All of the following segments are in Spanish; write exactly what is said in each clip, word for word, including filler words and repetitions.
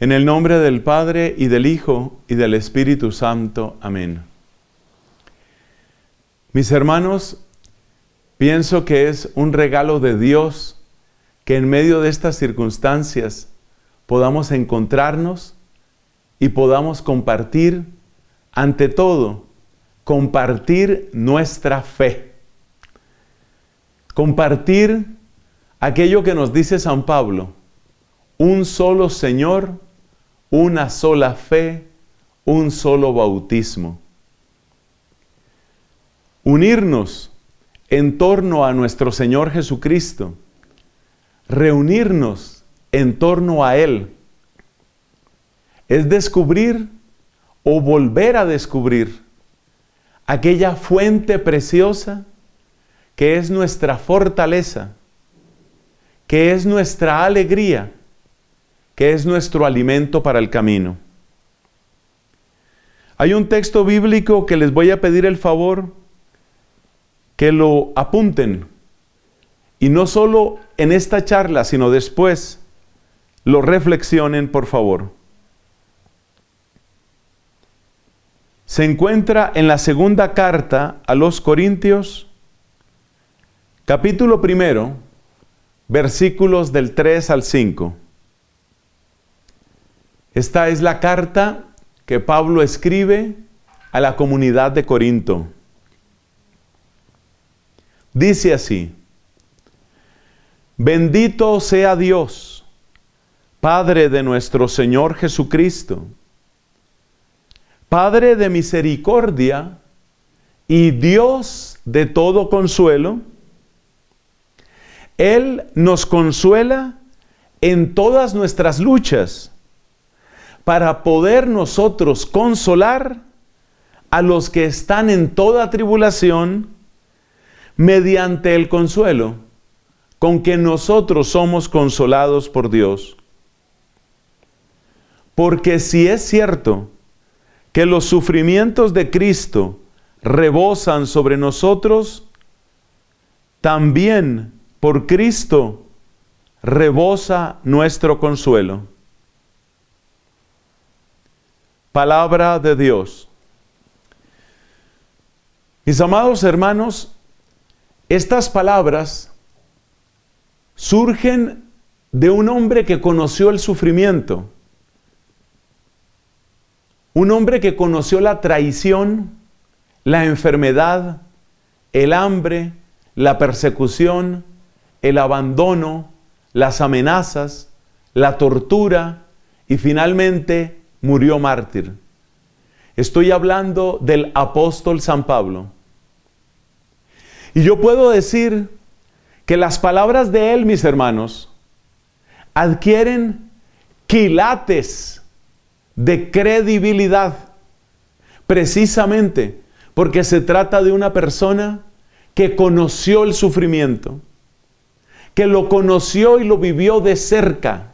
En el nombre del Padre, y del Hijo, y del Espíritu Santo. Amén. Mis hermanos, pienso que es un regalo de Dios que en medio de estas circunstancias podamos encontrarnos y podamos compartir, ante todo, compartir nuestra fe. Compartir aquello que nos dice San Pablo: un solo Señor, una sola fe, un solo bautismo. Unirnos en torno a nuestro Señor Jesucristo, reunirnos en torno a Él, es descubrir o volver a descubrir aquella fuente preciosa que es nuestra fortaleza, que es nuestra alegría, que es nuestro alimento para el camino. Hay un texto bíblico que les voy a pedir el favor que lo apunten, y no solo en esta charla, sino después lo reflexionen, por favor. Se encuentra en la segunda carta a los Corintios, capítulo primero, versículos del tres al cinco. Esta es la carta que Pablo escribe a la comunidad de Corinto. Dice así: bendito sea Dios, Padre de nuestro Señor Jesucristo, Padre de misericordia y Dios de todo consuelo. Él nos consuela en todas nuestras luchas, para poder nosotros consolar a los que están en toda tribulación, mediante el consuelo con que nosotros somos consolados por Dios. Porque si es cierto que los sufrimientos de Cristo rebosan sobre nosotros, también por Cristo rebosa nuestro consuelo. Palabra de Dios. Mis amados hermanos, estas palabras surgen de un hombre que conoció el sufrimiento, un hombre que conoció la traición, la enfermedad, el hambre, la persecución, el abandono, las amenazas, la tortura, y finalmente murió mártir. Estoy hablando del apóstol San Pablo. Y yo puedo decir que las palabras de él, mis hermanos, adquieren quilates de credibilidad, precisamente porque se trata de una persona que conoció el sufrimiento, que lo conoció y lo vivió de cerca.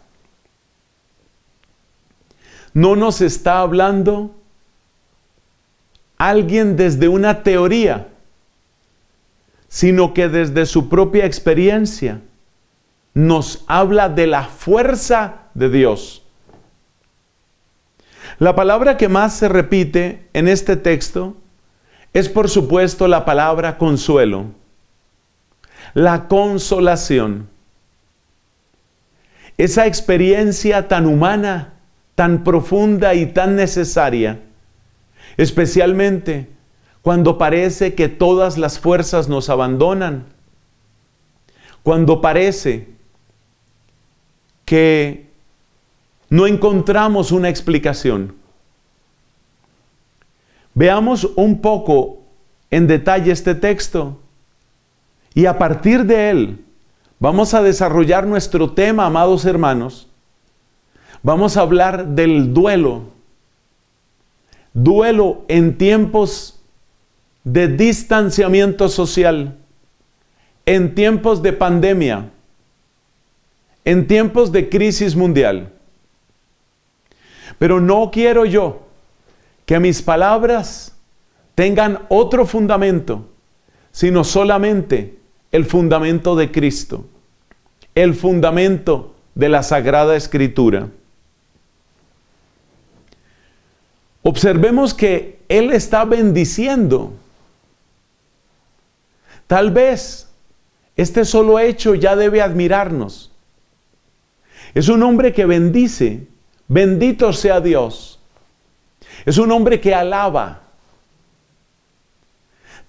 No nos está hablando alguien desde una teoría, sino que desde su propia experiencia nos habla de la fuerza de Dios. La palabra que más se repite en este texto es, por supuesto, la palabra consuelo, la consolación. Esa experiencia tan humana, tan profunda y tan necesaria, especialmente cuando parece que todas las fuerzas nos abandonan, cuando parece que no encontramos una explicación. Veamos un poco en detalle este texto, y a partir de él vamos a desarrollar nuestro tema, amados hermanos, Vamos a hablar del duelo. Duelo en tiempos de distanciamiento social, en tiempos de pandemia, en tiempos de crisis mundial. Pero no quiero yo que mis palabras tengan otro fundamento, sino solamente el fundamento de Cristo, el fundamento de la Sagrada Escritura. Observemos que Él está bendiciendo. Tal vez este solo hecho ya debe admirarnos. Es un hombre que bendice, bendito sea Dios. Es un hombre que alaba.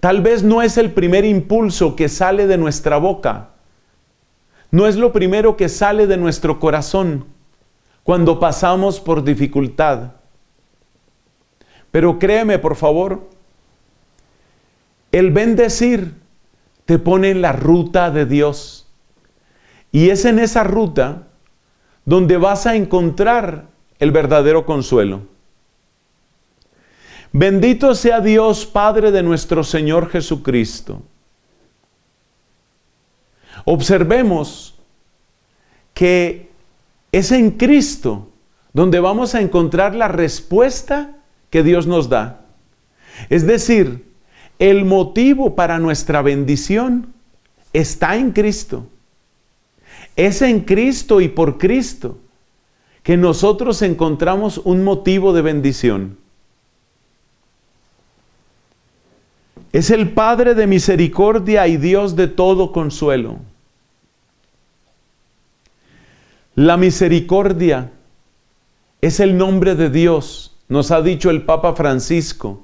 Tal vez no es el primer impulso que sale de nuestra boca. No es lo primero que sale de nuestro corazón cuando pasamos por dificultad. Pero créeme, por favor, el bendecir te pone en la ruta de Dios. Y es en esa ruta donde vas a encontrar el verdadero consuelo. Bendito sea Dios, Padre de nuestro Señor Jesucristo. Observemos que es en Cristo donde vamos a encontrar la respuesta que Dios nos da. Es decir, el motivo para nuestra bendición está en Cristo. Es en Cristo y por Cristo que nosotros encontramos un motivo de bendición. Es el Padre de misericordia y Dios de todo consuelo. La misericordia es el nombre de Dios, nos ha dicho el Papa Francisco,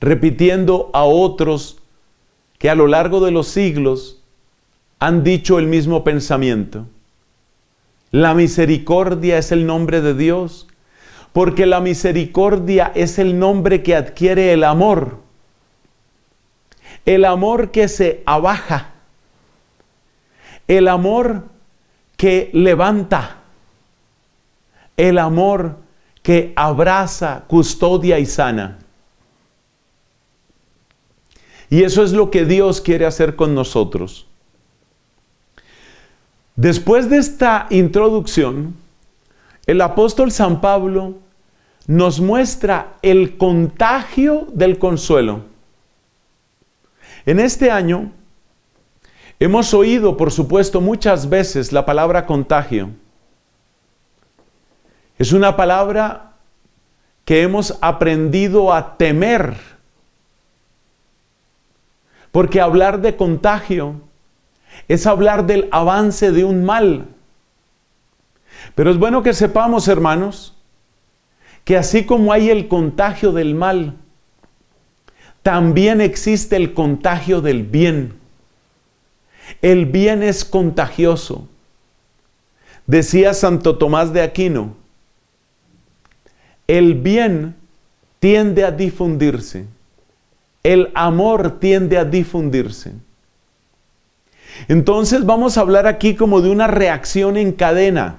repitiendo a otros que a lo largo de los siglos han dicho el mismo pensamiento. La misericordia es el nombre de Dios, porque la misericordia es el nombre que adquiere el amor. El amor que se abaja, el amor que levanta, el amor que abraza, custodia y sana. Y eso es lo que Dios quiere hacer con nosotros. Después de esta introducción, el apóstol San Pablo nos muestra el contagio del consuelo. En este año hemos oído, por supuesto, muchas veces la palabra contagio. Es una palabra que hemos aprendido a temer, porque hablar de contagio es hablar del avance de un mal. Pero es bueno que sepamos, hermanos, que así como hay el contagio del mal, también existe el contagio del bien. El bien es contagioso. Decía Santo Tomás de Aquino, el bien tiende a difundirse. El amor tiende a difundirse. Entonces vamos a hablar aquí como de una reacción en cadena.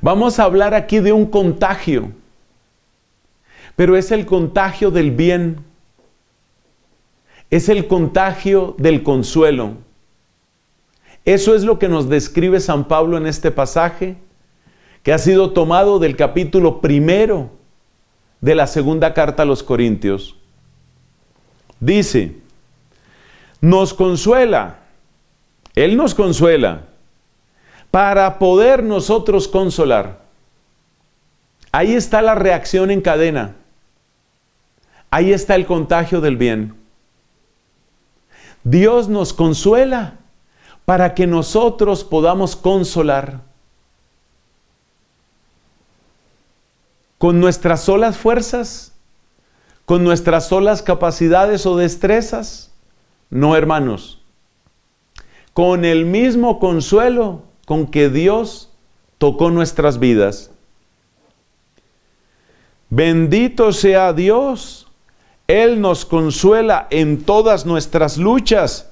Vamos a hablar aquí de un contagio. Pero es el contagio del bien, es el contagio del consuelo. Eso es lo que nos describe San Pablo en este pasaje, que ha sido tomado del capítulo primero de la segunda carta a los Corintios. Dice, nos consuela, Él nos consuela, para poder nosotros consolar. Ahí está la reacción en cadena. Ahí está el contagio del bien. Dios nos consuela para que nosotros podamos consolar. Con nuestras solas fuerzas, con nuestras solas capacidades o destrezas, no, hermanos. Con el mismo consuelo con que Dios tocó nuestras vidas. Bendito sea Dios, Él nos consuela en todas nuestras luchas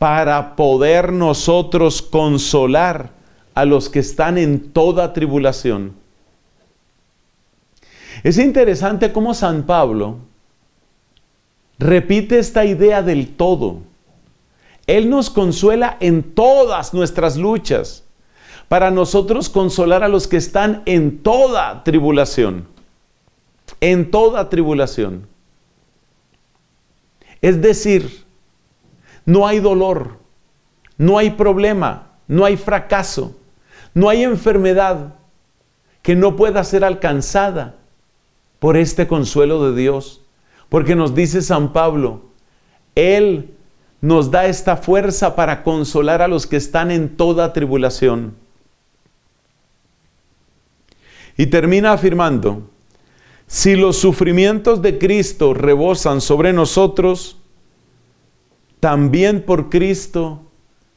para poder nosotros consolar a los que están en toda tribulación. Es interesante cómo San Pablo repite esta idea del todo. Él nos consuela en todas nuestras luchas, para nosotros consolar a los que están en toda tribulación. En toda tribulación. Es decir, no hay dolor, no hay problema, no hay fracaso, no hay enfermedad que no pueda ser alcanzada por este consuelo de Dios. Porque nos dice San Pablo, Él nos da esta fuerza para consolar a los que están en toda tribulación. Y termina afirmando, si los sufrimientos de Cristo rebosan sobre nosotros, también por Cristo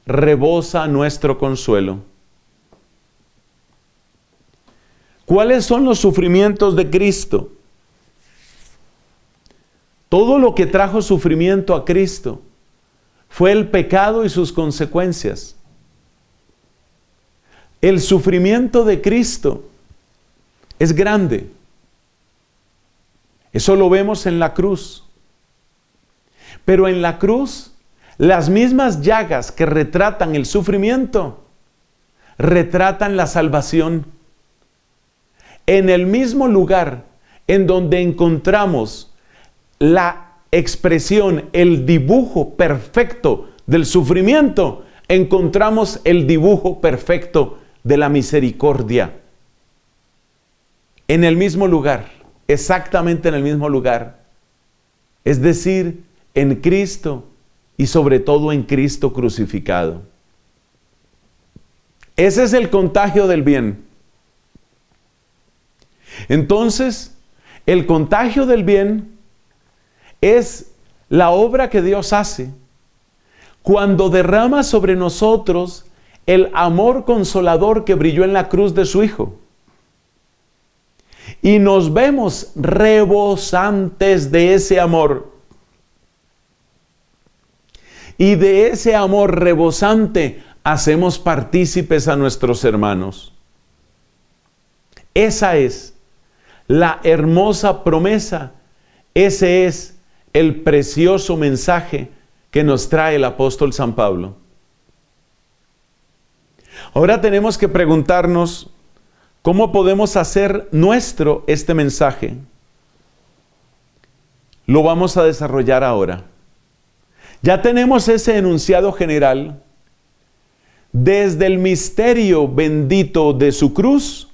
rebosa nuestro consuelo. ¿Cuáles son los sufrimientos de Cristo? Todo lo que trajo sufrimiento a Cristo fue el pecado y sus consecuencias. El sufrimiento de Cristo es grande. Eso lo vemos en la cruz. Pero en la cruz, las mismas llagas que retratan el sufrimiento, retratan la salvación. En el mismo lugar en donde encontramos la expresión, el dibujo perfecto del sufrimiento, encontramos el dibujo perfecto de la misericordia. En el mismo lugar, exactamente en el mismo lugar. Es decir, en Cristo y sobre todo en Cristo crucificado. Ese es el contagio del bien. Entonces, el contagio del bien es la obra que Dios hace cuando derrama sobre nosotros el amor consolador que brilló en la cruz de su Hijo. Y nos vemos rebosantes de ese amor. Y de ese amor rebosante hacemos partícipes a nuestros hermanos. Esa es la hermosa promesa. Ese es el precioso mensaje que nos trae el apóstol San Pablo. Ahora tenemos que preguntarnos, ¿cómo podemos hacer nuestro este mensaje? Lo vamos a desarrollar ahora. Ya tenemos ese enunciado general. Desde el misterio bendito de su cruz,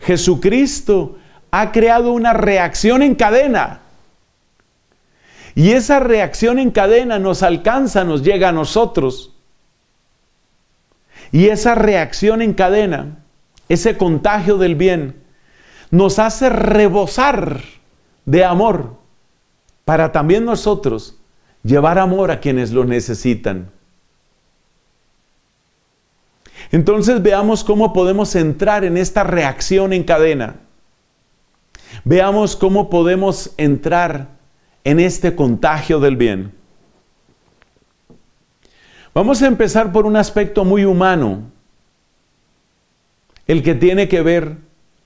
Jesucristo ha creado una reacción en cadena. Y esa reacción en cadena nos alcanza, nos llega a nosotros. Y esa reacción en cadena, ese contagio del bien, nos hace rebosar de amor para también nosotros llevar amor a quienes lo necesitan. Entonces veamos cómo podemos entrar en esta reacción en cadena. Veamos cómo podemos entrar en este contagio del bien. Vamos a empezar por un aspecto muy humano, el que tiene que ver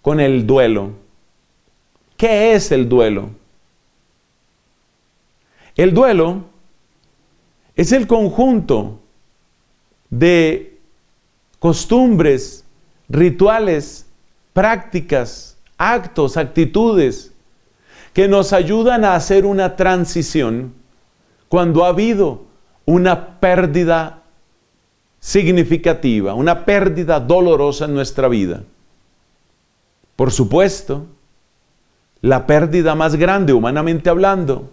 con el duelo. ¿Qué es el duelo? El duelo es el conjunto de costumbres, rituales, prácticas, actos, actitudes que nos ayudan a hacer una transición cuando ha habido una pérdida significativa, una pérdida dolorosa en nuestra vida. Por supuesto, la pérdida más grande, humanamente hablando,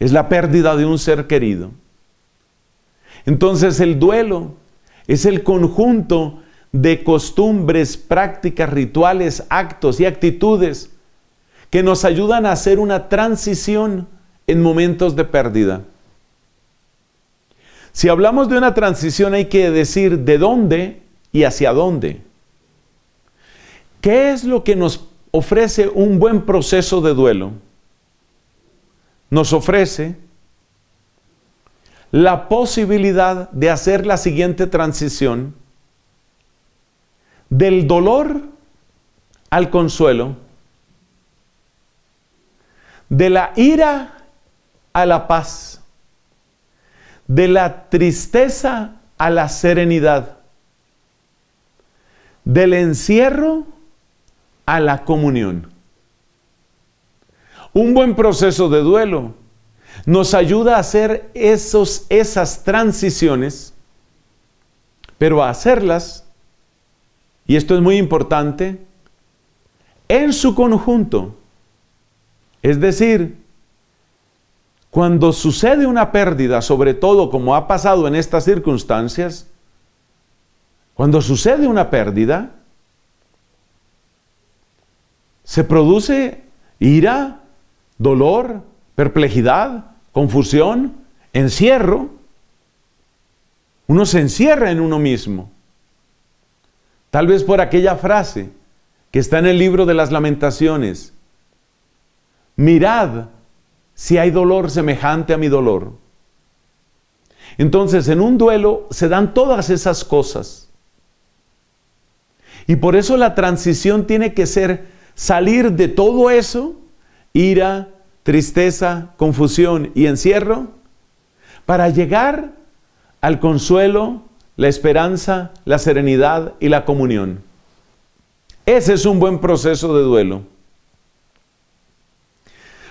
es la pérdida de un ser querido. Entonces el duelo es el conjunto de costumbres, prácticas, rituales, actos y actitudes que nos ayudan a hacer una transición en momentos de pérdida. Si hablamos de una transición hay que decir de dónde y hacia dónde. ¿Qué es lo que nos ofrece un buen proceso de duelo? Nos ofrece la posibilidad de hacer la siguiente transición del dolor al consuelo, de la ira a la paz, de la tristeza a la serenidad, del encierro a la comunión. Un buen proceso de duelo nos ayuda a hacer esos, esas transiciones, pero a hacerlas, y esto es muy importante, en su conjunto. Es decir, cuando sucede una pérdida, sobre todo como ha pasado en estas circunstancias, cuando sucede una pérdida, se produce ira, dolor, perplejidad, confusión, encierro. Uno se encierra en uno mismo. Tal vez por aquella frase que está en el libro de las Lamentaciones: mirad si hay dolor semejante a mi dolor. Entonces, en un duelo se dan todas esas cosas. Y por eso la transición tiene que ser salir de todo eso, ira, tristeza, confusión y encierro, para llegar al consuelo, la esperanza, la serenidad y la comunión. Ese es un buen proceso de duelo.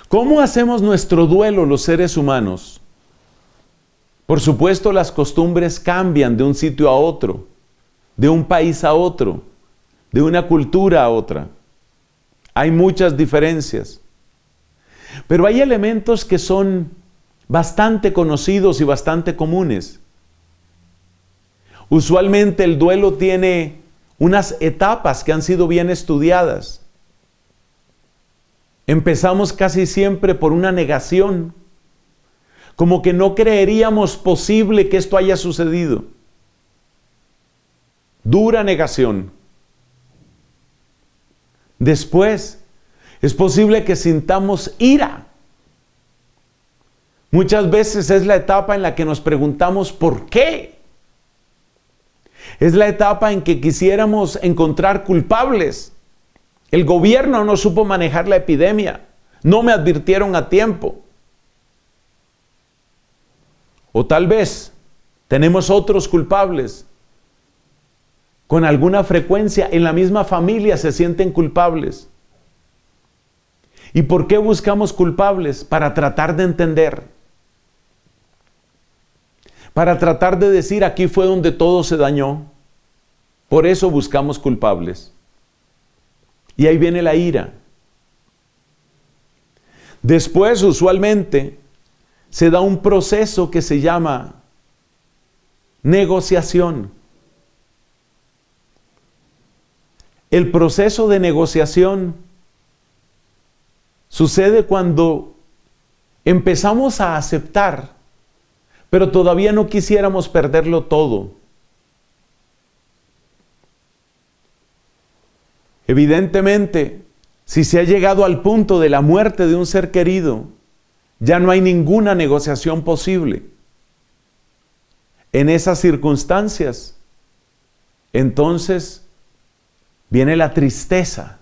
¿Cómo hacemos nuestro duelo los seres humanos? Por supuesto, las costumbres cambian de un sitio a otro, de un país a otro, de una cultura a otra. Hay muchas diferencias. Pero hay elementos que son bastante conocidos y bastante comunes. Usualmente el duelo tiene unas etapas que han sido bien estudiadas. Empezamos casi siempre por una negación, como que no creeríamos posible que esto haya sucedido. Dura negación. Después, es posible que sintamos ira. Muchas veces es la etapa en la que nos preguntamos ¿por qué? Es la etapa en que quisiéramos encontrar culpables. El gobierno no supo manejar la epidemia. No me advirtieron a tiempo. O tal vez tenemos otros culpables. Con alguna frecuencia en la misma familia se sienten culpables. ¿Y por qué buscamos culpables? Para tratar de entender. Para tratar de decir, aquí fue donde todo se dañó. Por eso buscamos culpables. Y ahí viene la ira. Después, usualmente, se da un proceso que se llama negociación. El proceso de negociación sucede cuando empezamos a aceptar, pero todavía no quisiéramos perderlo todo. Evidentemente, si se ha llegado al punto de la muerte de un ser querido, ya no hay ninguna negociación posible. En esas circunstancias, entonces, viene la tristeza.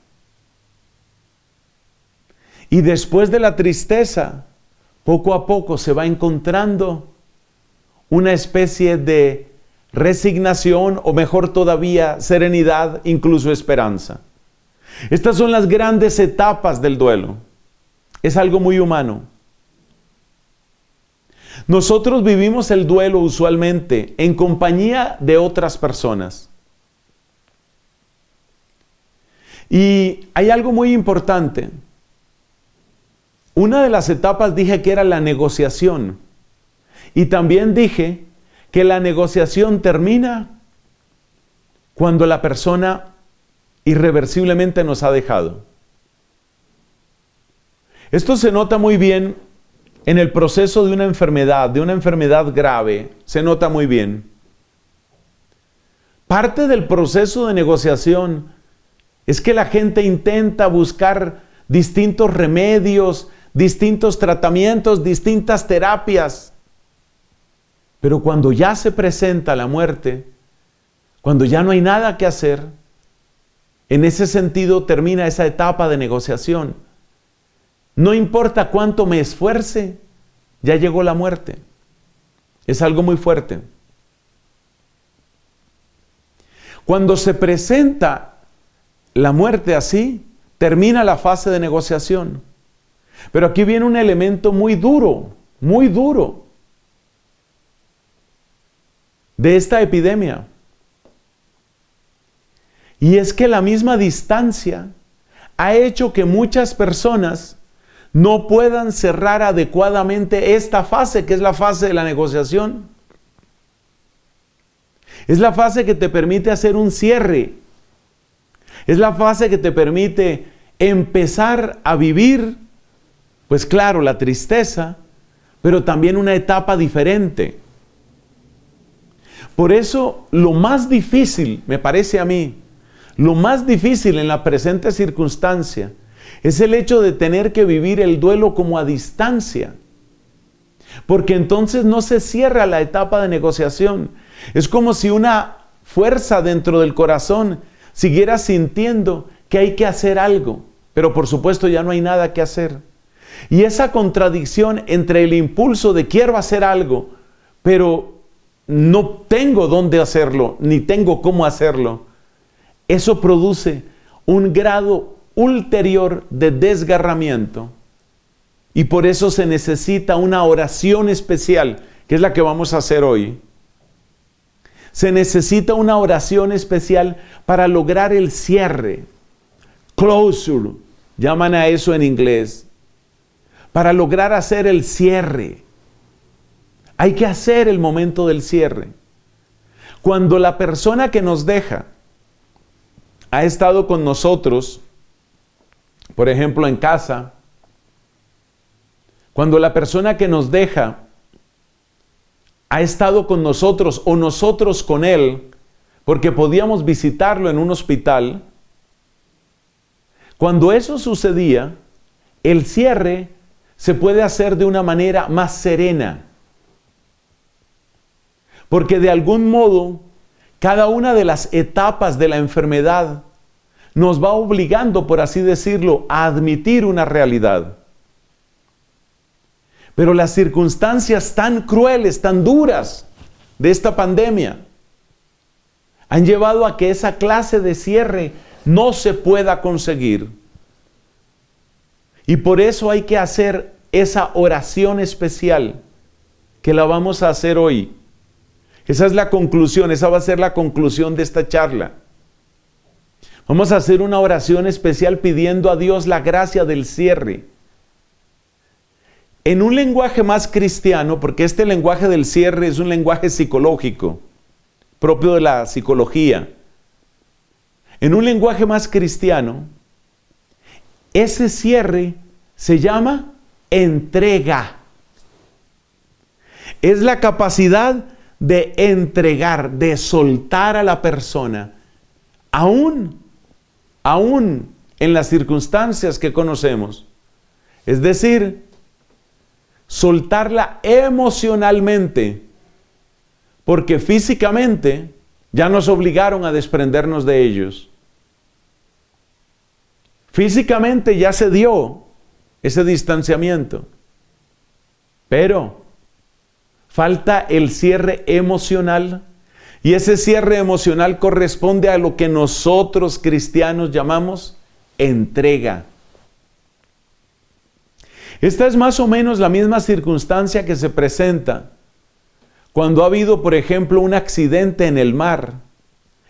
Y después de la tristeza, poco a poco se va encontrando una especie de resignación, o mejor todavía, serenidad, incluso esperanza. Estas son las grandes etapas del duelo. Es algo muy humano. Nosotros vivimos el duelo usualmente en compañía de otras personas. Y hay algo muy importante. Una de las etapas dije que era la negociación, y también dije que la negociación termina cuando la persona irreversiblemente nos ha dejado. Esto se nota muy bien en el proceso de una enfermedad, de una enfermedad grave, se nota muy bien. Parte del proceso de negociación es que la gente intenta buscar distintos remedios, distintos tratamientos, distintas terapias. Pero cuando ya se presenta la muerte, cuando ya no hay nada que hacer, En ese sentido termina esa etapa de negociación. No importa cuánto me esfuerce, ya llegó la muerte. Es algo muy fuerte. Cuando se presenta la muerte así, termina la fase de negociación. Pero aquí viene un elemento muy duro, muy duro de esta epidemia. Y es que la misma distancia ha hecho que muchas personas no puedan cerrar adecuadamente esta fase, que es la fase de la negociación. Es la fase que te permite hacer un cierre. Es la fase que te permite empezar a vivir, pues claro, la tristeza, pero también una etapa diferente. Por eso, lo más difícil, me parece a mí, lo más difícil en la presente circunstancia es el hecho de tener que vivir el duelo como a distancia. Porque entonces no se cierra la etapa de negociación. Es como si una fuerza dentro del corazón siguiera sintiendo que hay que hacer algo, pero por supuesto ya no hay nada que hacer. Y esa contradicción entre el impulso de quiero hacer algo, pero no tengo dónde hacerlo, ni tengo cómo hacerlo, eso produce un grado ulterior de desgarramiento. Y por eso se necesita una oración especial, que es la que vamos a hacer hoy. Se necesita una oración especial para lograr el cierre. Closure, llaman a eso en inglés. Para lograr hacer el cierre. Hay que hacer el momento del cierre. Cuando la persona que nos deja ha estado con nosotros, por ejemplo, en casa, cuando la persona que nos deja ha estado con nosotros o nosotros con él, porque podíamos visitarlo en un hospital, cuando eso sucedía, el cierre se puede hacer de una manera más serena. Porque de algún modo, cada una de las etapas de la enfermedad nos va obligando, por así decirlo, a admitir una realidad. Pero las circunstancias tan crueles, tan duras de esta pandemia han llevado a que esa clase de cierre no se pueda conseguir. Y por eso hay que hacer esa oración especial que la vamos a hacer hoy. Esa es la conclusión, esa va a ser la conclusión de esta charla. Vamos a hacer una oración especial pidiendo a Dios la gracia del cierre. En un lenguaje más cristiano, porque este lenguaje del cierre es un lenguaje psicológico, propio de la psicología. En un lenguaje más cristiano, ese cierre se llama entrega. Es la capacidad de entregar, de soltar a la persona, aún, aún en las circunstancias que conocemos. Es decir, soltarla emocionalmente, porque físicamente ya nos obligaron a desprendernos de ellos. Físicamente ya se dio ese distanciamiento, pero falta el cierre emocional, y ese cierre emocional corresponde a lo que nosotros cristianos llamamos entrega. Esta es más o menos la misma circunstancia que se presenta cuando ha habido, por ejemplo, un accidente en el mar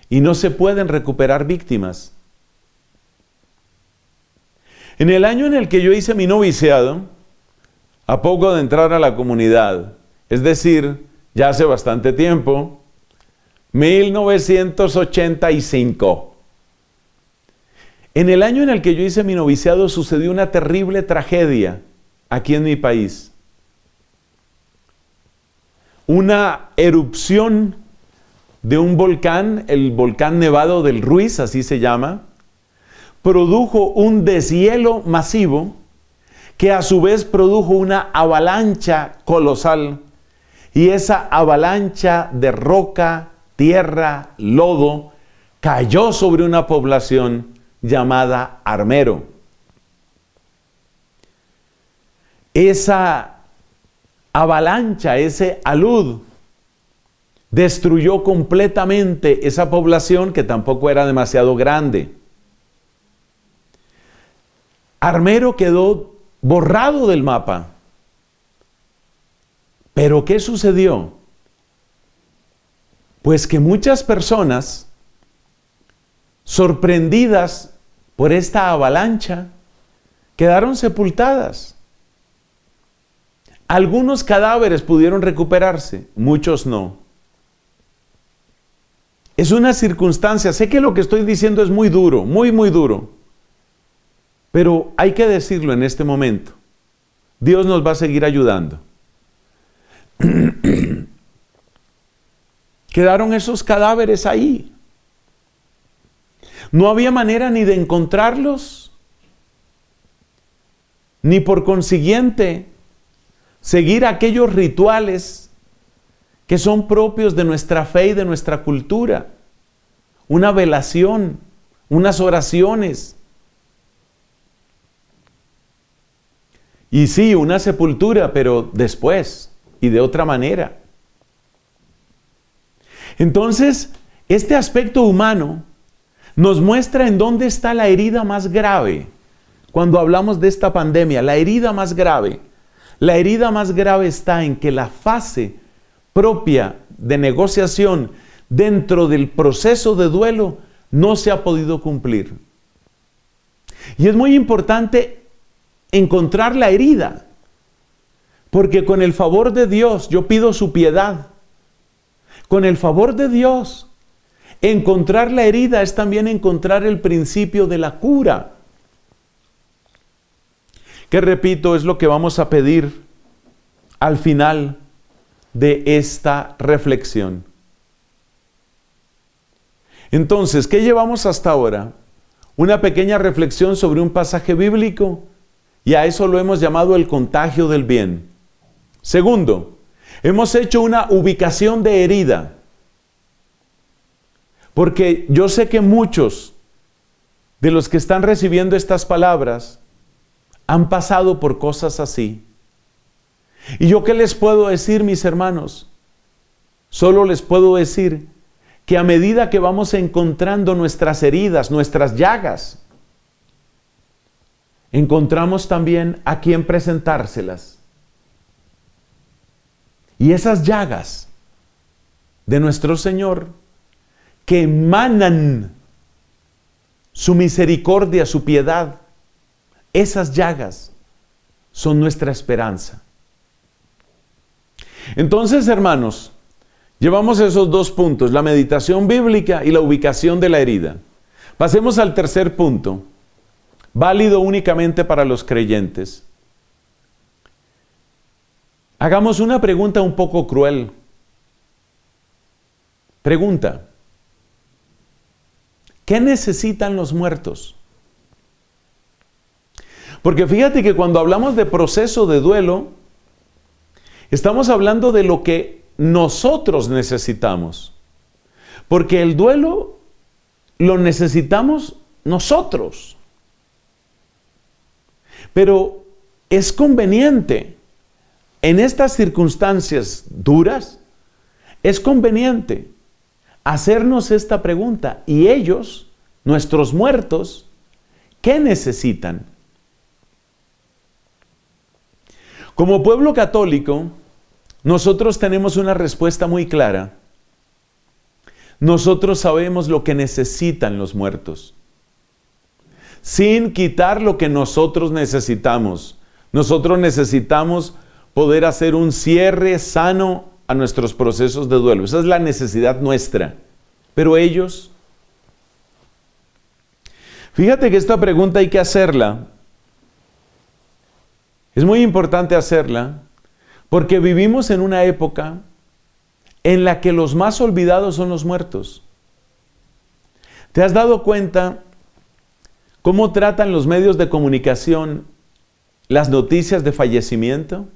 y no se pueden recuperar víctimas. En el año en el que yo hice mi noviciado, a poco de entrar a la comunidad, es decir, ya hace bastante tiempo, mil novecientos ochenta y cinco. En el año en el que yo hice mi noviciado sucedió una terrible tragedia aquí en mi país. Una erupción de un volcán, el volcán Nevado del Ruiz, así se llama, produjo un deshielo masivo que a su vez produjo una avalancha colosal, y esa avalancha de roca, tierra, lodo cayó sobre una población llamada Armero. Esa avalancha, ese alud, destruyó completamente esa población que tampoco era demasiado grande. Armero quedó borrado del mapa. ¿Pero qué sucedió? Pues que muchas personas, sorprendidas por esta avalancha, quedaron sepultadas. Algunos cadáveres pudieron recuperarse, muchos no. Es una circunstancia, sé que lo que estoy diciendo es muy duro, muy, muy duro, pero hay que decirlo en este momento. Dios nos va a seguir ayudando. Quedaron esos cadáveres ahí. No había manera ni de encontrarlos, ni por consiguiente seguir aquellos rituales que son propios de nuestra fe y de nuestra cultura. Una velación, unas oraciones. Y sí, una sepultura, pero después y de otra manera. Entonces, este aspecto humano nos muestra en dónde está la herida más grave cuando hablamos de esta pandemia. La herida más grave. La herida más grave está en que la fase propia de negociación dentro del proceso de duelo no se ha podido cumplir. Y es muy importante encontrar la herida, porque con el favor de Dios, yo pido su piedad, con el favor de Dios, encontrar la herida es también encontrar el principio de la cura. Que repito, es lo que vamos a pedir al final de esta reflexión. Entonces, ¿qué llevamos hasta ahora? Una pequeña reflexión sobre un pasaje bíblico y a eso lo hemos llamado el contagio del bien. Segundo, hemos hecho una ubicación de herida. Porque yo sé que muchos de los que están recibiendo estas palabras han pasado por cosas así. ¿Y yo qué les puedo decir, mis hermanos? Solo les puedo decir que a medida que vamos encontrando nuestras heridas, nuestras llagas, encontramos también a quién presentárselas. Y esas llagas de nuestro Señor que emanan su misericordia, su piedad, esas llagas son nuestra esperanza. Entonces, hermanos, llevamos esos dos puntos, la meditación bíblica y la ubicación de la herida. Pasemos al tercer punto, válido únicamente para los creyentes. Hagamos una pregunta un poco cruel. Pregunta: ¿qué necesitan los muertos? Porque fíjate que cuando hablamos de proceso de duelo, estamos hablando de lo que nosotros necesitamos. Porque el duelo lo necesitamos nosotros. Pero es conveniente, en estas circunstancias duras, es conveniente hacernos esta pregunta. Y ellos, nuestros muertos, ¿qué necesitan? Como pueblo católico, nosotros tenemos una respuesta muy clara. Nosotros sabemos lo que necesitan los muertos, sin quitar lo que nosotros necesitamos. Nosotros necesitamos poder hacer un cierre sano a nuestros procesos de duelo. Esa es la necesidad nuestra. Pero ellos, fíjate que esta pregunta hay que hacerla. Es muy importante hacerla porque vivimos en una época en la que los más olvidados son los muertos. ¿Te has dado cuenta cómo tratan los medios de comunicación las noticias de fallecimiento?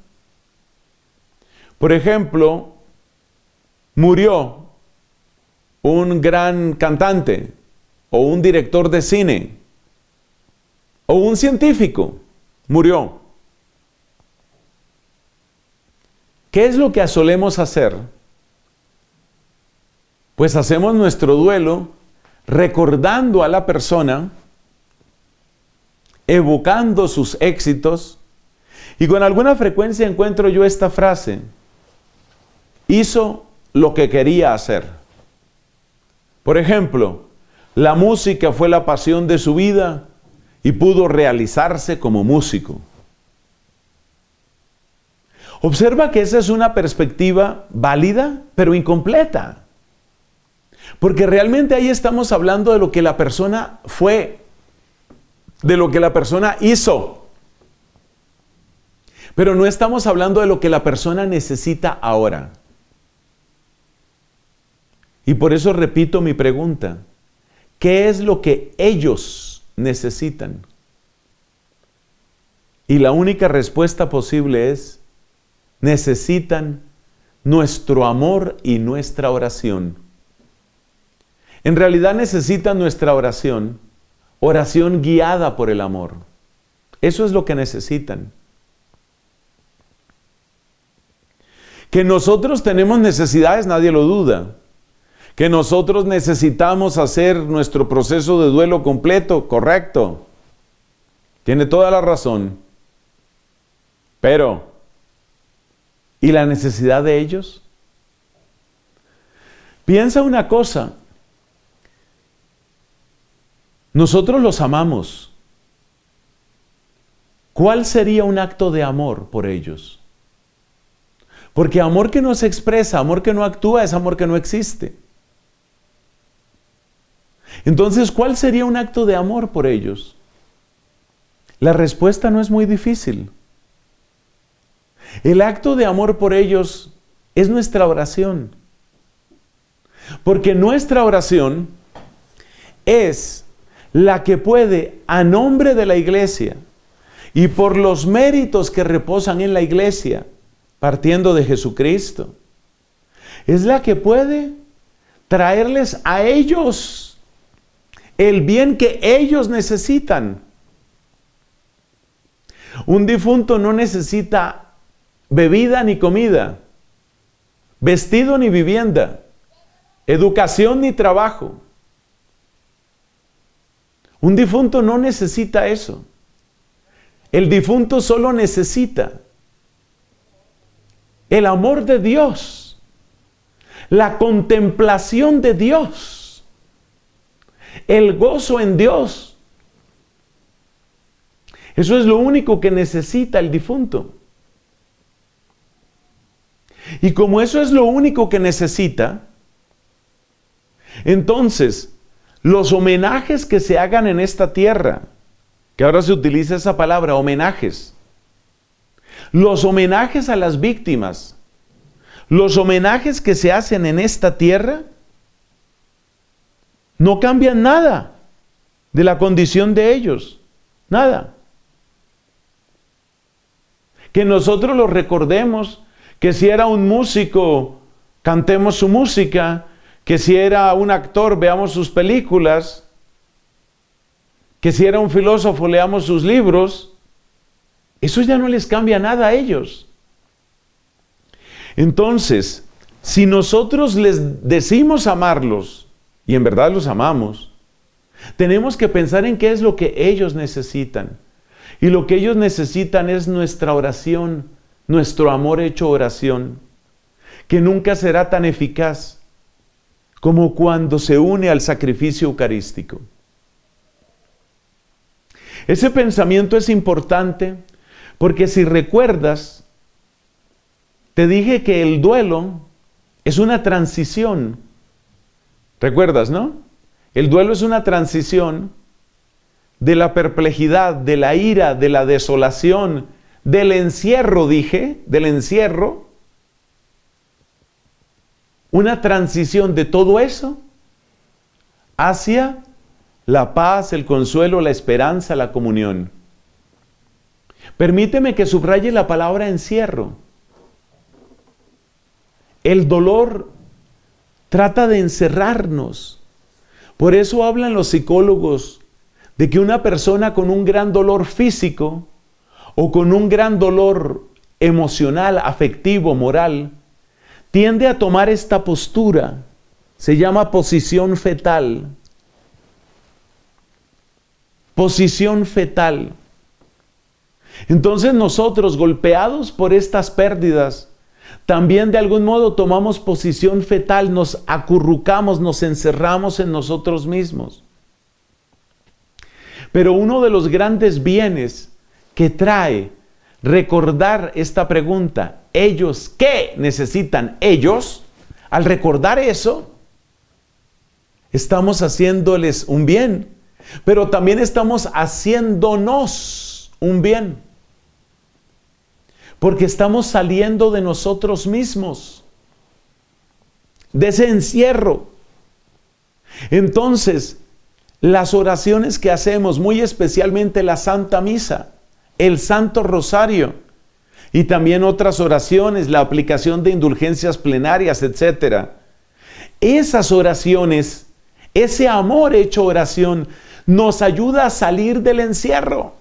Por ejemplo, murió un gran cantante, o un director de cine, o un científico, murió. ¿Qué es lo que solemos hacer? Pues hacemos nuestro duelo recordando a la persona, evocando sus éxitos, y con alguna frecuencia encuentro yo esta frase: hizo lo que quería hacer. Por ejemplo, la música fue la pasión de su vida y pudo realizarse como músico. Observa que esa es una perspectiva válida, pero incompleta. Porque realmente ahí estamos hablando de lo que la persona fue, de lo que la persona hizo. Pero no estamos hablando de lo que la persona necesita ahora. Y por eso repito mi pregunta: ¿qué es lo que ellos necesitan? Y la única respuesta posible es: necesitan nuestro amor y nuestra oración. En realidad necesitan nuestra oración, oración guiada por el amor. Eso es lo que necesitan. Que nosotros tenemos necesidades, nadie lo duda. Que nosotros necesitamos hacer nuestro proceso de duelo completo, correcto. Tiene toda la razón. Pero, ¿y la necesidad de ellos? Piensa una cosa. Nosotros los amamos. ¿Cuál sería un acto de amor por ellos? Porque amor que no se expresa, amor que no actúa, es amor que no existe. Entonces, ¿cuál sería un acto de amor por ellos? La respuesta no es muy difícil. El acto de amor por ellos es nuestra oración. Porque nuestra oración es la que puede, a nombre de la iglesia, y por los méritos que reposan en la iglesia, partiendo de Jesucristo, es la que puede traerles a ellos el bien que ellos necesitan. Un difunto no necesita bebida ni comida, vestido ni vivienda, educación ni trabajo. Un difunto no necesita eso. El difunto solo necesita el amor de Dios, la contemplación de Dios, el gozo en Dios. Eso es lo único que necesita el difunto. Y como eso es lo único que necesita, entonces los homenajes que se hagan en esta tierra, que ahora se utiliza esa palabra, homenajes, los homenajes a las víctimas, los homenajes que se hacen en esta tierra, no cambian nada de la condición de ellos, nada. Que nosotros los recordemos, que si era un músico, cantemos su música, que si era un actor, veamos sus películas, que si era un filósofo, leamos sus libros. Eso ya no les cambia nada a ellos. Entonces, si nosotros les decimos amarlos, y en verdad los amamos, tenemos que pensar en qué es lo que ellos necesitan. Y lo que ellos necesitan es nuestra oración, nuestro amor hecho oración, que nunca será tan eficaz como cuando se une al sacrificio eucarístico. Ese pensamiento es importante. Porque si recuerdas, te dije que el duelo es una transición. ¿Recuerdas, no? El duelo es una transición de la perplejidad, de la ira, de la desolación, del encierro, dije, del encierro. Una transición de todo eso hacia la paz, el consuelo, la esperanza, la comunión. Permíteme que subraye la palabra encierro. El dolor trata de encerrarnos, Por eso hablan los psicólogos de que una persona con un gran dolor físico o con un gran dolor emocional, afectivo, moral, tiende a tomar esta postura. Se llama posición fetal. Posición fetal. Entonces nosotros, golpeados por estas pérdidas, también de algún modo tomamos posición fetal, nos acurrucamos, nos encerramos en nosotros mismos. Pero uno de los grandes bienes que trae recordar esta pregunta, ¿ellos qué necesitan? Ellos, al recordar eso, estamos haciéndoles un bien, pero también estamos haciéndonos un bien. Porque estamos saliendo de nosotros mismos, de ese encierro. Entonces, las oraciones que hacemos, muy especialmente la Santa Misa, el Santo Rosario, y también otras oraciones, la aplicación de indulgencias plenarias, etcétera. Esas oraciones, ese amor hecho oración, nos ayuda a salir del encierro.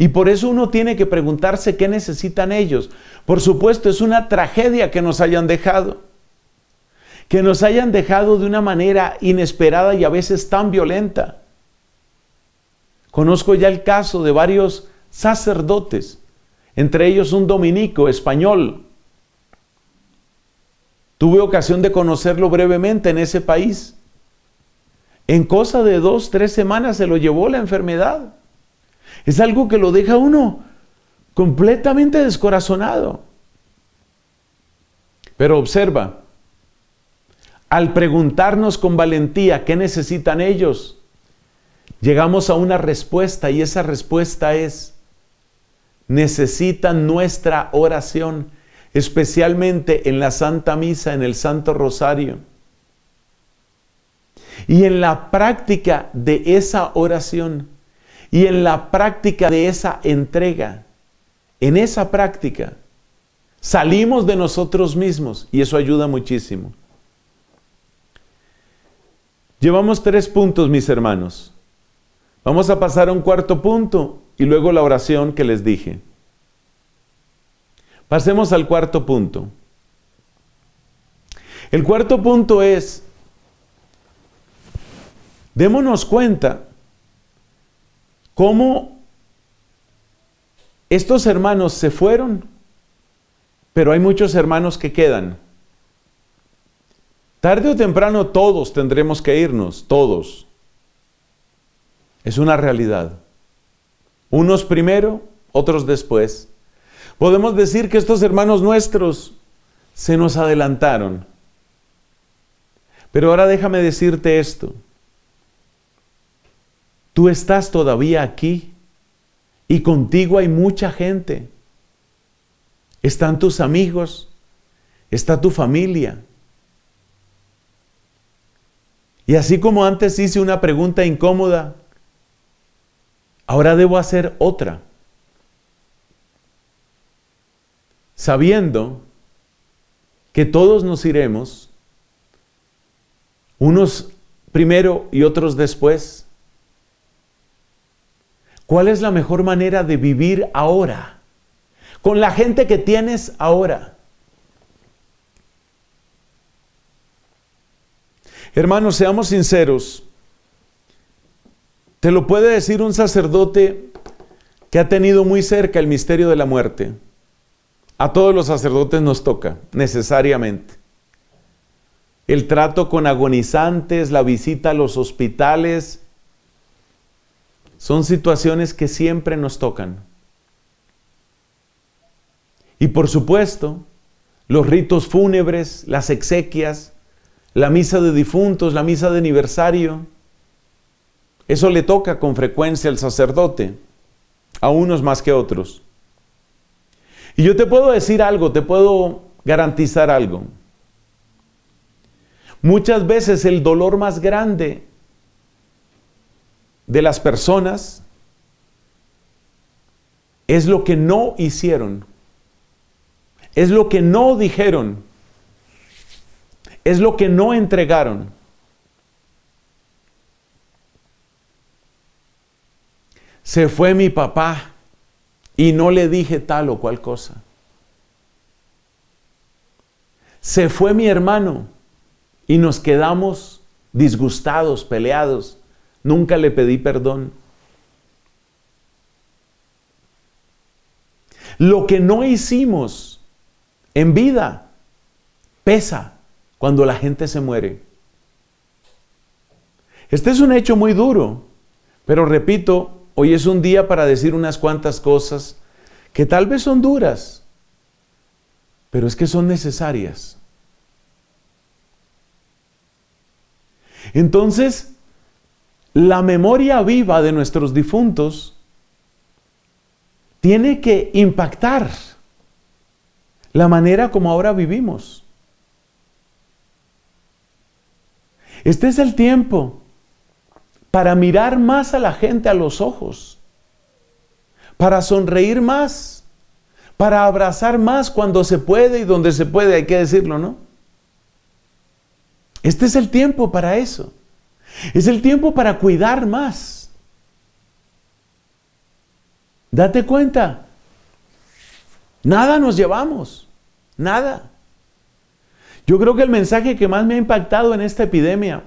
Y por eso uno tiene que preguntarse qué necesitan ellos. Por supuesto, es una tragedia que nos hayan dejado. Que nos hayan dejado de una manera inesperada y a veces tan violenta. Conozco ya el caso de varios sacerdotes, entre ellos un dominico español. Tuve ocasión de conocerlo brevemente en ese país. En cosa de dos, tres semanas se lo llevó la enfermedad. Es algo que lo deja uno completamente descorazonado. Pero observa, al preguntarnos con valentía qué necesitan ellos, llegamos a una respuesta y esa respuesta es, necesitan nuestra oración, especialmente en la Santa Misa, en el Santo Rosario. Y en la práctica de esa oración, y en la práctica de esa entrega, en esa práctica, salimos de nosotros mismos y eso ayuda muchísimo. Llevamos tres puntos, mis hermanos. Vamos a pasar a un cuarto punto y luego la oración que les dije. Pasemos al cuarto punto. El cuarto punto es, démonos cuenta cómo estos hermanos se fueron, pero hay muchos hermanos que quedan. Tarde o temprano todos tendremos que irnos, todos. Es una realidad. Unos primero, otros después. Podemos decir que estos hermanos nuestros se nos adelantaron. Pero ahora déjame decirte esto. Tú estás todavía aquí y contigo hay mucha gente. Están tus amigos, está tu familia. Y así como antes hice una pregunta incómoda, ahora debo hacer otra. Sabiendo que todos nos iremos, unos primero y otros después, ¿cuál es la mejor manera de vivir ahora? Con la gente que tienes ahora. Hermanos, seamos sinceros. Te lo puede decir un sacerdote que ha tenido muy cerca el misterio de la muerte. A todos los sacerdotes nos toca, necesariamente. El trato con agonizantes, la visita a los hospitales, son situaciones que siempre nos tocan. Y por supuesto, los ritos fúnebres, las exequias, la misa de difuntos, la misa de aniversario. Eso le toca con frecuencia al sacerdote, a unos más que otros. Y yo te puedo decir algo, te puedo garantizar algo. Muchas veces el dolor más grande de las personas es lo que no hicieron, es lo que no dijeron, es lo que no entregaron. Se fue mi papá y no le dije tal o cual cosa. Se fue mi hermano y nos quedamos disgustados, peleados. Nunca le pedí perdón. Lo que no hicimos en vida pesa cuando la gente se muere. Este es un hecho muy duro, pero repito, hoy es un día para decir unas cuantas cosas que tal vez son duras, pero es que son necesarias. Entonces, la memoria viva de nuestros difuntos tiene que impactar la manera como ahora vivimos. Este es el tiempo para mirar más a la gente a los ojos, para sonreír más, para abrazar más cuando se puede y donde se puede, hay que decirlo, ¿no? Este es el tiempo para eso. Es el tiempo para cuidar más. Date cuenta, nada nos llevamos, nada. Yo creo que el mensaje que más me ha impactado en esta epidemia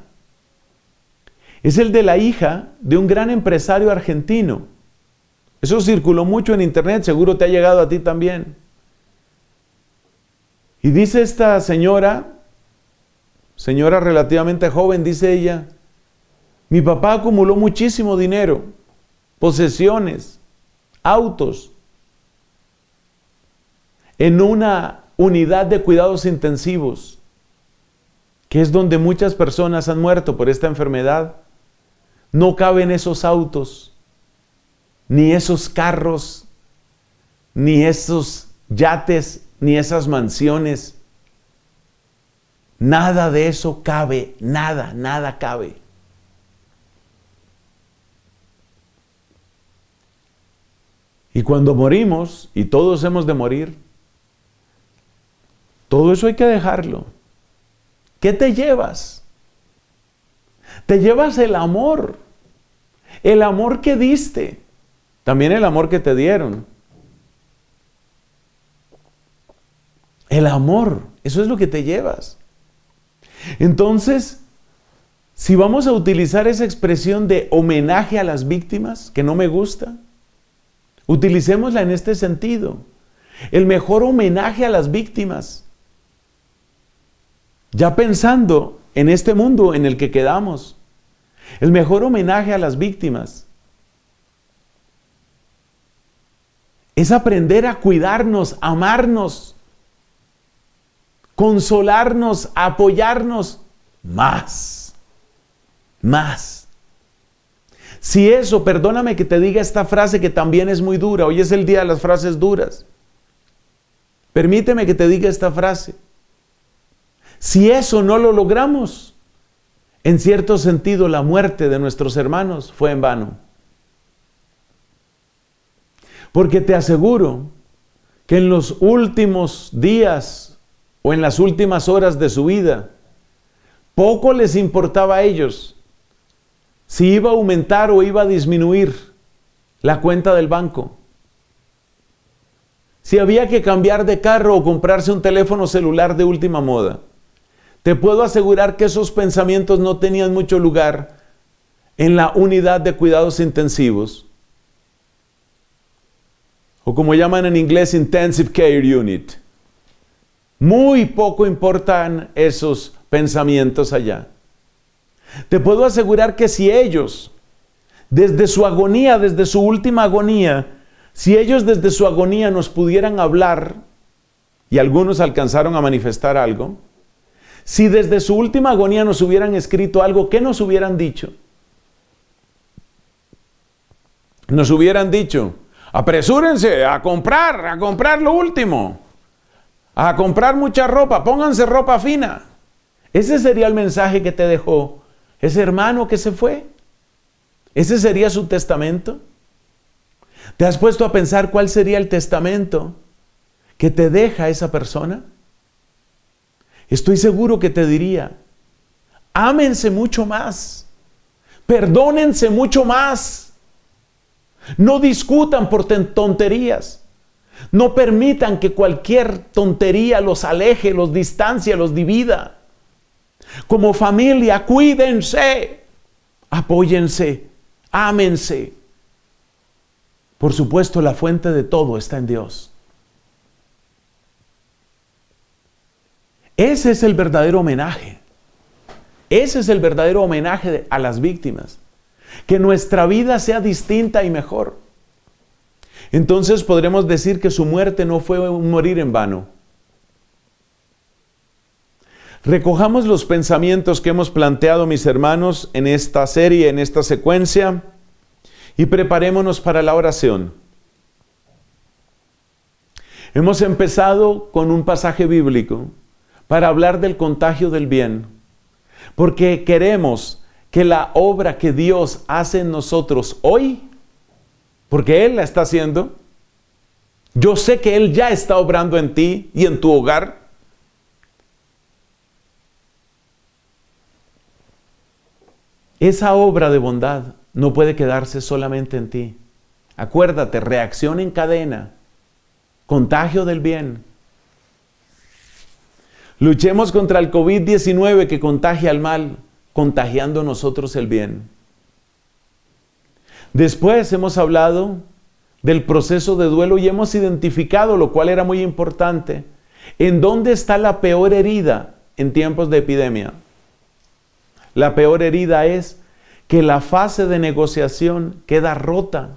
es el de la hija de un gran empresario argentino. Eso circuló mucho en internet, seguro te ha llegado a ti también. Y dice esta señora, señora relativamente joven, dice ella, mi papá acumuló muchísimo dinero, posesiones, autos, en una unidad de cuidados intensivos, que es donde muchas personas han muerto por esta enfermedad. No caben esos autos, ni esos carros, ni esos yates, ni esas mansiones. Nada de eso cabe, nada, nada cabe. Y cuando morimos, y todos hemos de morir, todo eso hay que dejarlo. ¿Qué te llevas? Te llevas el amor, el amor que diste, también el amor que te dieron. El amor, eso es lo que te llevas. Entonces, si vamos a utilizar esa expresión de homenaje a las víctimas, que no me gusta, utilicémosla en este sentido. El mejor homenaje a las víctimas. Ya pensando en este mundo en el que quedamos, el mejor homenaje a las víctimas es aprender a cuidarnos, amarnos, consolarnos, apoyarnos más, más. Si eso, perdóname que te diga esta frase que también es muy dura, hoy es el día de las frases duras. Permíteme que te diga esta frase. Si eso no lo logramos, en cierto sentido la muerte de nuestros hermanos fue en vano. Porque te aseguro que en los últimos días o en las últimas horas de su vida, poco les importaba a ellos si iba a aumentar o iba a disminuir la cuenta del banco. Si había que cambiar de carro o comprarse un teléfono celular de última moda. Te puedo asegurar que esos pensamientos no tenían mucho lugar en la unidad de cuidados intensivos, o como llaman en inglés, Intensive Care Unit. Muy poco importan esos pensamientos allá. Te puedo asegurar que si ellos, desde su agonía, desde su última agonía, si ellos desde su agonía nos pudieran hablar, y algunos alcanzaron a manifestar algo, si desde su última agonía nos hubieran escrito algo, ¿qué nos hubieran dicho? Nos hubieran dicho, apresúrense a comprar, a comprar lo último, a comprar mucha ropa, pónganse ropa fina. Ese sería el mensaje que te dejó ese hermano que se fue. Ese sería su testamento. ¿Te has puesto a pensar cuál sería el testamento que te deja esa persona? estoy seguro que te diría, ámense mucho más, perdónense mucho más, no discutan por tonterías, no permitan que cualquier tontería los aleje, los distancie, los divida. Como familia, cuídense, apóyense, ámense. Por supuesto, la fuente de todo está en Dios. Ese es el verdadero homenaje. Ese es el verdadero homenaje a las víctimas. Que nuestra vida sea distinta y mejor. Entonces podremos decir que su muerte no fue un morir en vano. Recojamos los pensamientos que hemos planteado, mis hermanos, en esta serie, en esta secuencia, y preparémonos para la oración. Hemos empezado con un pasaje bíblico para hablar del contagio del bien, porque queremos que la obra que Dios hace en nosotros hoy, porque Él la está haciendo, yo sé que Él ya está obrando en ti y en tu hogar. Esa obra de bondad no puede quedarse solamente en ti. Acuérdate, reacción en cadena, contagio del bien. Luchemos contra el COVID diecinueve que contagia al mal, contagiando nosotros el bien. Después hemos hablado del proceso de duelo y hemos identificado, lo cual era muy importante, en dónde está la peor herida en tiempos de epidemia. La peor herida es que la fase de negociación queda rota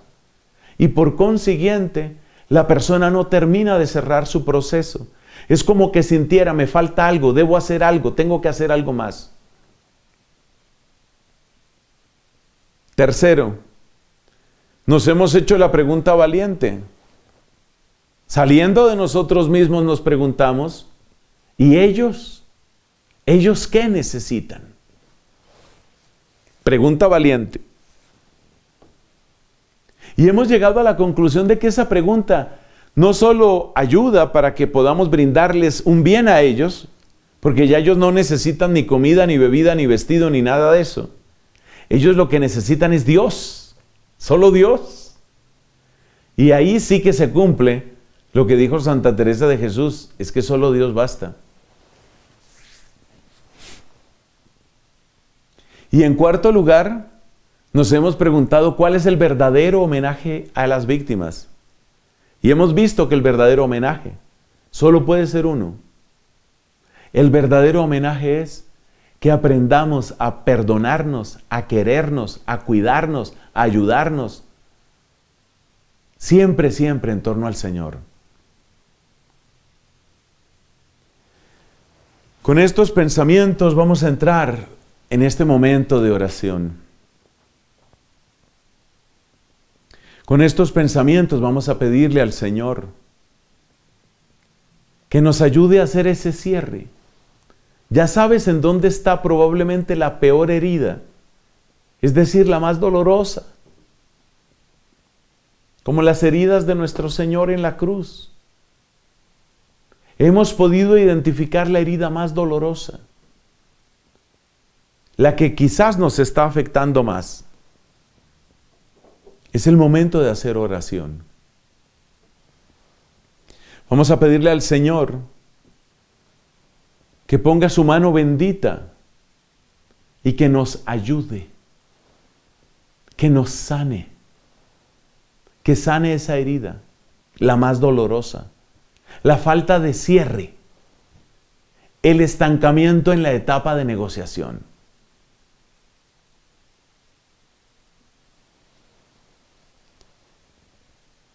y por consiguiente la persona no termina de cerrar su proceso. Es como que sintiera, me falta algo, debo hacer algo, tengo que hacer algo más. Tercero, nos hemos hecho la pregunta valiente. Saliendo de nosotros mismos nos preguntamos, ¿y ellos? ¿Ellos qué necesitan? Pregunta valiente. Y hemos llegado a la conclusión de que esa pregunta no solo ayuda para que podamos brindarles un bien a ellos, porque ya ellos no necesitan ni comida, ni bebida, ni vestido, ni nada de eso. Ellos lo que necesitan es Dios, solo Dios. Y ahí sí que se cumple lo que dijo Santa Teresa de Jesús, es que solo Dios basta. Y en cuarto lugar, nos hemos preguntado cuál es el verdadero homenaje a las víctimas. Y hemos visto que el verdadero homenaje solo puede ser uno. El verdadero homenaje es que aprendamos a perdonarnos, a querernos, a cuidarnos, a ayudarnos. Siempre, siempre en torno al Señor. Con estos pensamientos vamos a entrar en este momento de oración. Con estos pensamientos vamos a pedirle al Señor que nos ayude a hacer ese cierre. Ya sabes en dónde está probablemente la peor herida, es decir, la más dolorosa, como las heridas de nuestro Señor en la cruz. Hemos podido identificar la herida más dolorosa, la que quizás nos está afectando más. Es el momento de hacer oración. Vamos a pedirle al Señor que ponga su mano bendita y que nos ayude, que nos sane, que sane esa herida, la más dolorosa, la falta de cierre, el estancamiento en la etapa de negociación.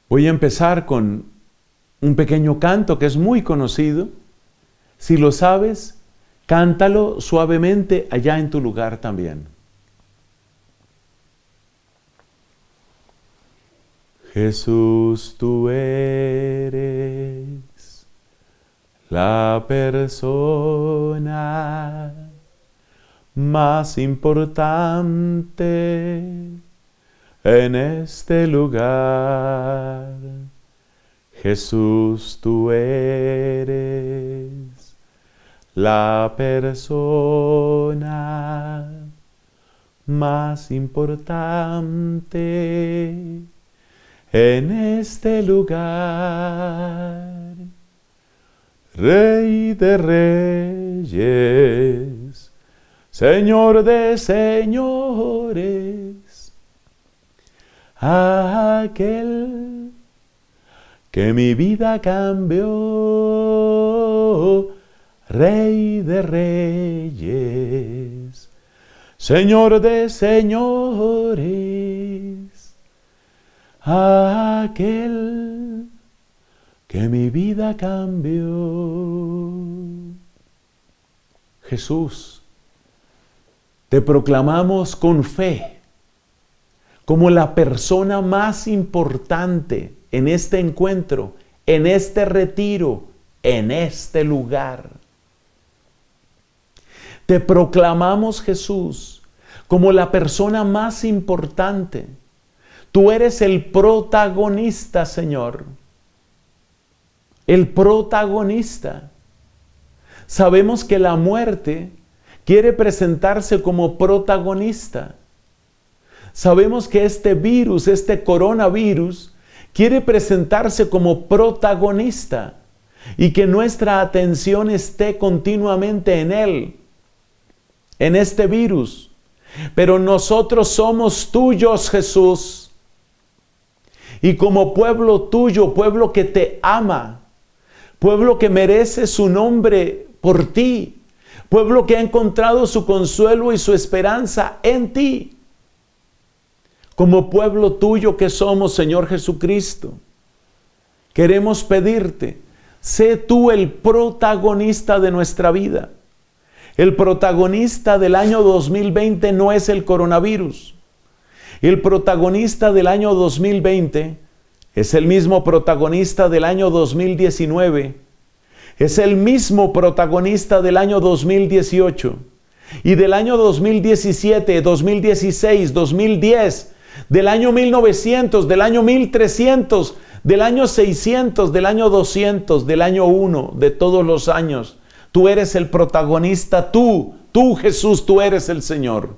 Voy a empezar con un pequeño canto que es muy conocido. Si lo sabes, cántalo suavemente allá en tu lugar también. Jesús, tú eres la persona más importante en este lugar. Jesús, tú eres la persona más importante en este lugar. Rey de reyes, Señor de señores, aquel que mi vida cambió. Rey de reyes, Señor de señores, aquel que mi vida cambió. Jesús, te proclamamos con fe como la persona más importante en este encuentro, en este retiro, en este lugar. Te proclamamos, Jesús, como la persona más importante. Tú eres el protagonista, Señor. El protagonista. Sabemos que la muerte quiere presentarse como protagonista. Sabemos que este virus, este coronavirus, quiere presentarse como protagonista y que nuestra atención esté continuamente en él, en este virus. Pero nosotros somos tuyos, Jesús. Y como pueblo tuyo, pueblo que te ama, pueblo que merece su nombre por ti, pueblo que ha encontrado su consuelo y su esperanza en ti. Como pueblo tuyo que somos, Señor Jesucristo, queremos pedirte, sé tú el protagonista de nuestra vida. El protagonista del año dos mil veinte no es el coronavirus. El protagonista del año dos mil veinte es el mismo protagonista del año dos mil diecinueve. Es el mismo protagonista del año dos mil dieciocho. Y del año dos mil diecisiete, dos mil dieciséis, dos mil diez, del año mil novecientos, del año mil trescientos, del año seiscientos, del año doscientos, del año uno, de todos los años. Tú eres el protagonista, tú, tú Jesús, tú eres el Señor.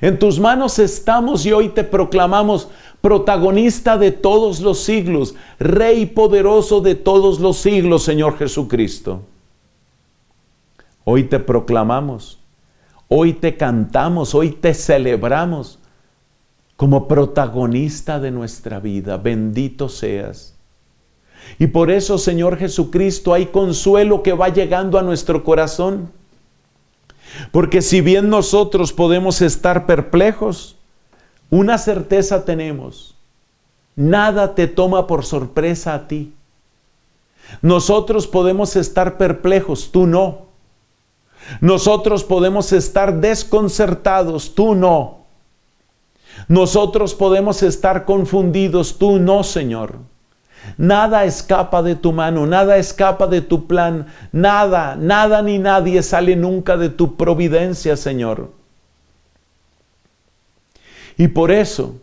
En tus manos estamos y hoy te proclamamos protagonista de todos los siglos, Rey poderoso de todos los siglos, Señor Jesucristo. Hoy te proclamamos, hoy te cantamos, hoy te celebramos como protagonista de nuestra vida. Bendito seas. Y por eso, Señor Jesucristo, hay consuelo que va llegando a nuestro corazón. Porque si bien nosotros podemos estar perplejos, una certeza tenemos. Nada te toma por sorpresa a ti. Nosotros podemos estar perplejos, tú no. Nosotros podemos estar desconcertados, tú no. Nosotros podemos estar confundidos, tú no, Señor. Nada escapa de tu mano, nada escapa de tu plan, nada, nada ni nadie sale nunca de tu providencia, Señor. Y por eso,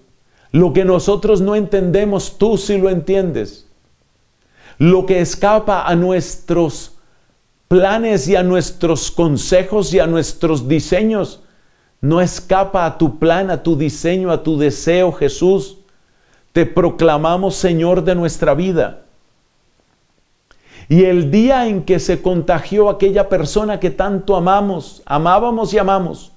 lo que nosotros no entendemos, tú sí lo entiendes. Lo que escapa a nuestros planes y a nuestros consejos y a nuestros diseños, no escapa a tu plan, a tu diseño, a tu deseo, Jesús. Te proclamamos Señor de nuestra vida. Y el día en que se contagió aquella persona que tanto amamos, amábamos y amamos,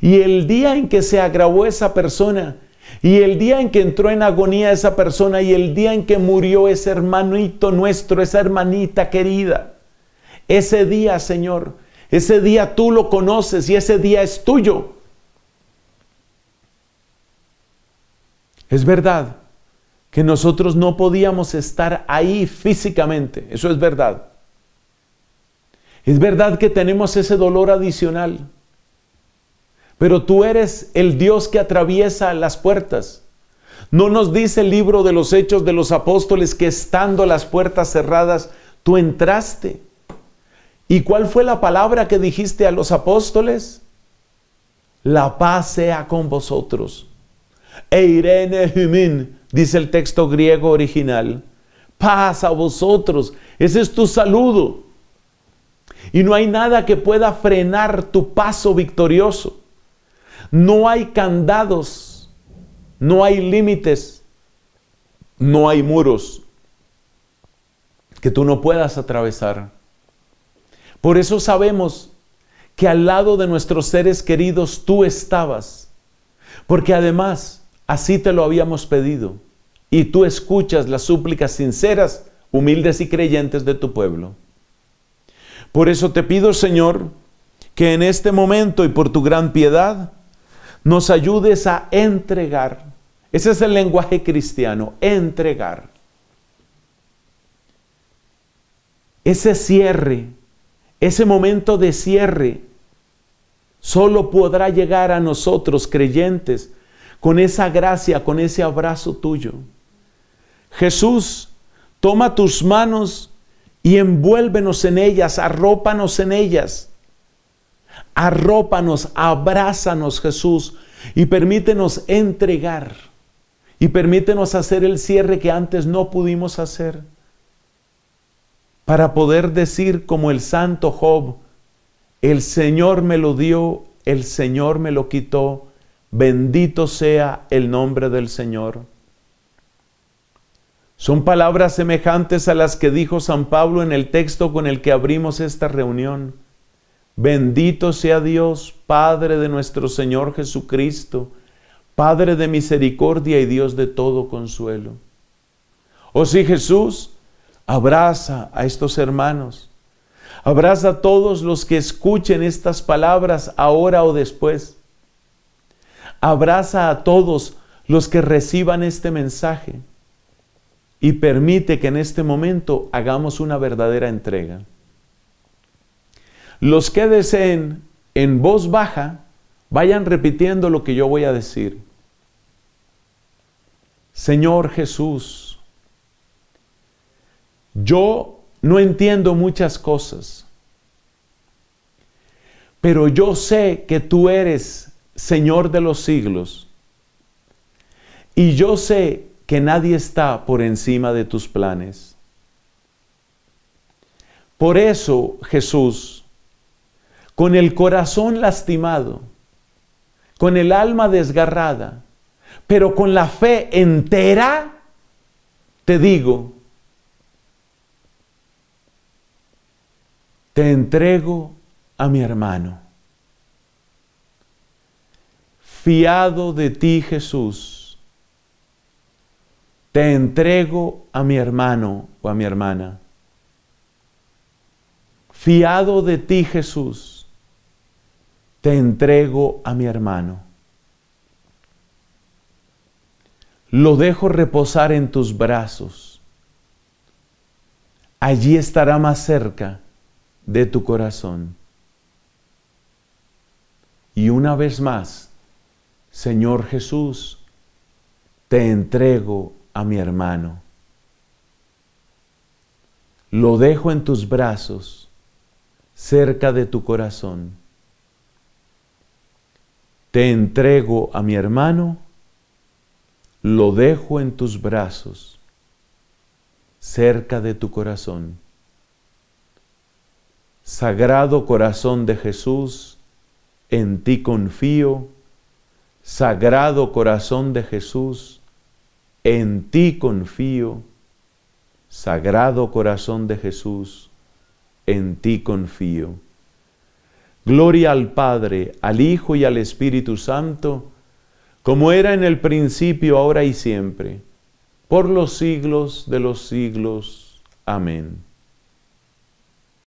y el día en que se agravó esa persona, y el día en que entró en agonía esa persona, y el día en que murió ese hermanito nuestro, esa hermanita querida, ese día, Señor, ese día tú lo conoces y ese día es tuyo. Es verdad que nosotros no podíamos estar ahí físicamente, eso es verdad. Es verdad que tenemos ese dolor adicional, pero tú eres el Dios que atraviesa las puertas. No nos dice el libro de los Hechos de los Apóstoles que estando las puertas cerradas, tú entraste. ¿Y cuál fue la palabra que dijiste a los apóstoles? La paz sea con vosotros. Eirene humin, dice el texto griego original. Paz a vosotros, ese es tu saludo. Y no hay nada que pueda frenar tu paso victorioso. No hay candados, no hay límites, no hay muros que tú no puedas atravesar. Por eso sabemos que al lado de nuestros seres queridos tú estabas, porque además así te lo habíamos pedido y tú escuchas las súplicas sinceras, humildes y creyentes de tu pueblo. Por eso te pido, Señor, que en este momento y por tu gran piedad nos ayudes a entregar. Ese es el lenguaje cristiano, entregar. Ese cierre, ese momento de cierre, solo podrá llegar a nosotros creyentes con esa gracia, con ese abrazo tuyo. Jesús, toma tus manos y envuélvenos en ellas, arrópanos en ellas. Arrópanos, abrázanos, Jesús, y permítenos entregar, y permítenos hacer el cierre que antes no pudimos hacer, para poder decir como el santo Job: el Señor me lo dio, el Señor me lo quitó, bendito sea el nombre del Señor. Son palabras semejantes a las que dijo San Pablo en el texto con el que abrimos esta reunión. Bendito sea Dios, Padre de nuestro Señor Jesucristo, Padre de misericordia y Dios de todo consuelo. Oh sí, Jesús, abraza a estos hermanos. Abraza a todos los que escuchen estas palabras ahora o después. Abraza a todos los que reciban este mensaje. Y permite que en este momento hagamos una verdadera entrega. Los que deseen, en voz baja, vayan repitiendo lo que yo voy a decir. Señor Jesús, yo no entiendo muchas cosas, pero yo sé que tú eres Señor de los siglos, y yo sé que nadie está por encima de tus planes. Por eso, Jesús, con el corazón lastimado, con el alma desgarrada, pero con la fe entera, te digo, te entrego a mi hermano. Fiado de ti, Jesús, te entrego a mi hermano o a mi hermana. Fiado de ti, Jesús, te entrego a mi hermano. Lo dejo reposar en tus brazos. Allí estará más cerca de tu corazón. Y una vez más, Señor Jesús, te entrego a mi hermano. Lo dejo en tus brazos, cerca de tu corazón. Te entrego a mi hermano, lo dejo en tus brazos, cerca de tu corazón. Sagrado Corazón de Jesús, en ti confío. Sagrado Corazón de Jesús, en ti confío. Sagrado Corazón de Jesús, en ti confío. Gloria al Padre, al Hijo y al Espíritu Santo, como era en el principio, ahora y siempre, por los siglos de los siglos. Amén.